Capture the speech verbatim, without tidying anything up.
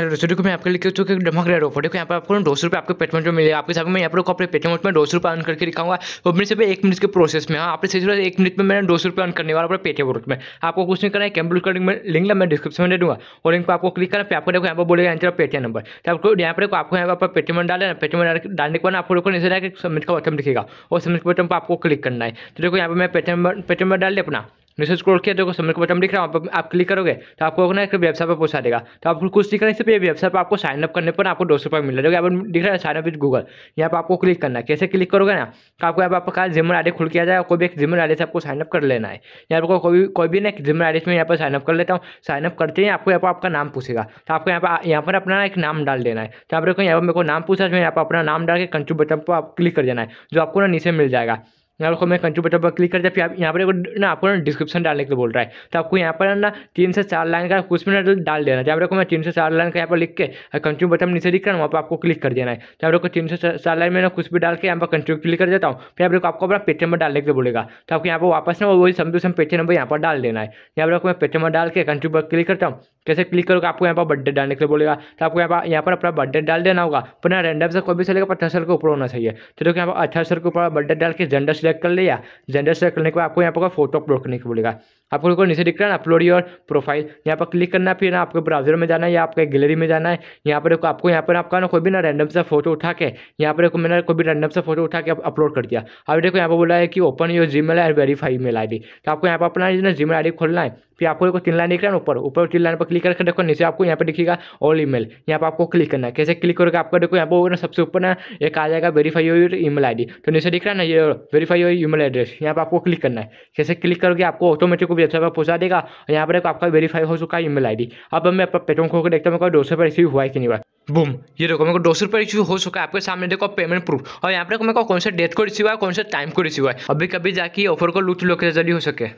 Hello दोस्तों, देखो मैं आपके लिए क्यों चुके डमक रहा रोफो। देखो यहाँ पर आपको दो सौ रुपये आपको पेटीएम में मिलेगा। आपके साथ मैं यहाँ पर आपको अपने पेटीएम में दो सौ रुपये अर्न करके दिखाऊंगा और मेरे से एक मिनट के प्रोसेस में। हाँ, आपने सीधे एक मिनट में मैंने दो सौ रुपये अर्न करने वाला अपने पेटीएम में। आपको कुछ नहीं करना है, कैम्पल का लिंक ना मैं डिस्क्रिप्शन में दे दूँगा और लिंक पर आपको क्लिक करना है। आपको देखो यहाँ पर बोलेगा एंटर पेटीएम नंबर। तो आपको यहाँ पर आपको यहाँ पर पेटीएम डालना, पेटीएम डालने के बाद आपको देखो नीचे जाकर सबमिट का बटन दिखेगा और सबमिट के बटन पर आपको क्लिक करना है। तो देखो यहाँ पर मैं पेटीएम पेटीएम डाल दिया अपना, नीचे स्क्रॉल किया, देखो सबमिट का बटन दिख रहा है। आप, आप क्लिक करोगे तो आपको ना एक वेबसाइट पर पहुंचा देगा। तो आपको कुछ दिख रहा है, सिर्फ ये वेबसाइट पर आपको साइन अप करने पर आपको दो सौ रुपये मिल रहा है। देखो आप दिख रहा है साइन अप विद गूगल, यहाँ पर आपको क्लिक करना है। कैसे क्लिक करोगे ना तो आपको यहाँ पर आपका जिमेल आईडी खुल किया जाएगा। कोई भी एक जिमेल आईडी से आपको साइन अप कर लेना है। यहाँ पर कोई कोई भी ना जिमेल आईडी में यहाँ पर साइनअप कर लेता हूँ। साइनअप करते ही आपको यहाँ पर आपका नाम पूछेगा, तो आपको यहाँ पर यहाँ पर अपना एक नाम डाल देना है। तो आप देखो यहाँ पर मेरे को नाम पूछा, मैं यहाँ पर अपना नाम डाल के कंट्रोल बटन पर आप क्लिक कर देना है, जो आपको ना नीचे मिल जाएगा। यहाँ को मैं कंट्रोल बटन पर क्लिक कर दिया। फिर यहाँ पर ना आपको ना डिस्क्रिप्शन डालने के लिए बोल रहा है। तो आपको यहाँ पर ना तीन से चार लाइन का कुछ मिनट डाल देना है। यहाँ पर मैं तीन से चार लाइन का यहाँ पर लिख के कंट्रोल बटन नीचे लिख कर वहाँ पर आपको क्लिक कर देना है। तो यहाँ को तीन से चार लाइन में ना कुछ भी डाल के यहाँ पर कंट्रोल क्लिक कर देता हूँ। फिर यहाँ पर आपको अपना पेटीएम डालने के लिए बोलेगा। तो आपको यहाँ पर वापस ना वही समझो सम पेटीएम नंबर यहाँ पर डाल देना है। यहाँ पर मैं पेटीएम डाल के कंट्रोल पर क्लिक करता हूँ। कैसे क्लिक करोगे आपको यहाँ पर बर्थडे डालने के लिए बोलेगा। तो आपको यहाँ पर यहाँ पर अपना बर्थडे डाल देना होगा। अपना रैंडम से कोई भी चलेगा, पर अठारह साल के ऊपर होना चाहिए। तो देखो यहाँ पर अठारह साल के ऊपर बर्थडे डाल के जेंडर सेलेक्ट कर लिया। जेंडर सेलेक्ट करने के बाद आपको यहाँ पर फोटो अपलोड करने के बोलेगा। आपको नीचे दिख रहा है ना अपलोड योर प्रोफाइल, यहाँ पर क्लिक करना। फिर ना आपको ब्राउजर में जाना है या आपके गैलरी में जाना है। यहाँ पर आपको यहाँ पर आपका ना कोई भी ना रैंडम सा फोटो उठा के यहाँ पर मैंने कोई भी रैंडम सा फोटो उठा के अपलोड कर दिया। अभी देखो यहाँ पर बोला है कि open your Gmail and verify email ID. तो आपको यहाँ पर अपना जीमेल आईडी खोलना है। फिर आपको देखो तीन लाइन दिख रहा है ऊपर ऊपर तीन लाइन पर क्लिक करके देखो नीचे आपको यहाँ पर दिखेगा ऑल ईमेल, यहाँ पर आपको क्लिक करना है। कैसे क्लिक करोगे आपको देखो यहाँ पर सबसे ऊपर ना एक आ जाएगा वेरीफाई योर ईमेल आईडी। तो नीचे दिख रहा है ना ये वेरीफाई योर ईमेल एड्रेस, यहाँ पर आपको क्लिक करना है। कैसे क्लिक करोगे आपको ऑटोमेटिक वेबसाइट पर पहुंचा देगा और यहाँ पर देखो आपका वेरीफाई हो चुका है ईमेल आईडी। अब मैं अपना पेटीएम खोलकर देखता हूँ मेरे को दो सौ रुपये रिसीव हुआ है कि नहीं हुआ। बूम, ये देखो मेरे को दो सौ रुपये रिसीव हो चुका है। आपके सामने देखो पेमेंट प्रूफ और यहाँ पर मेरे को कौन से डेट को रिसीव हुआ है, कौन से टाइम को रिसीव हुआ है। अभी कभी जाके ऑफर को लूट लो के जल्दी हो सके।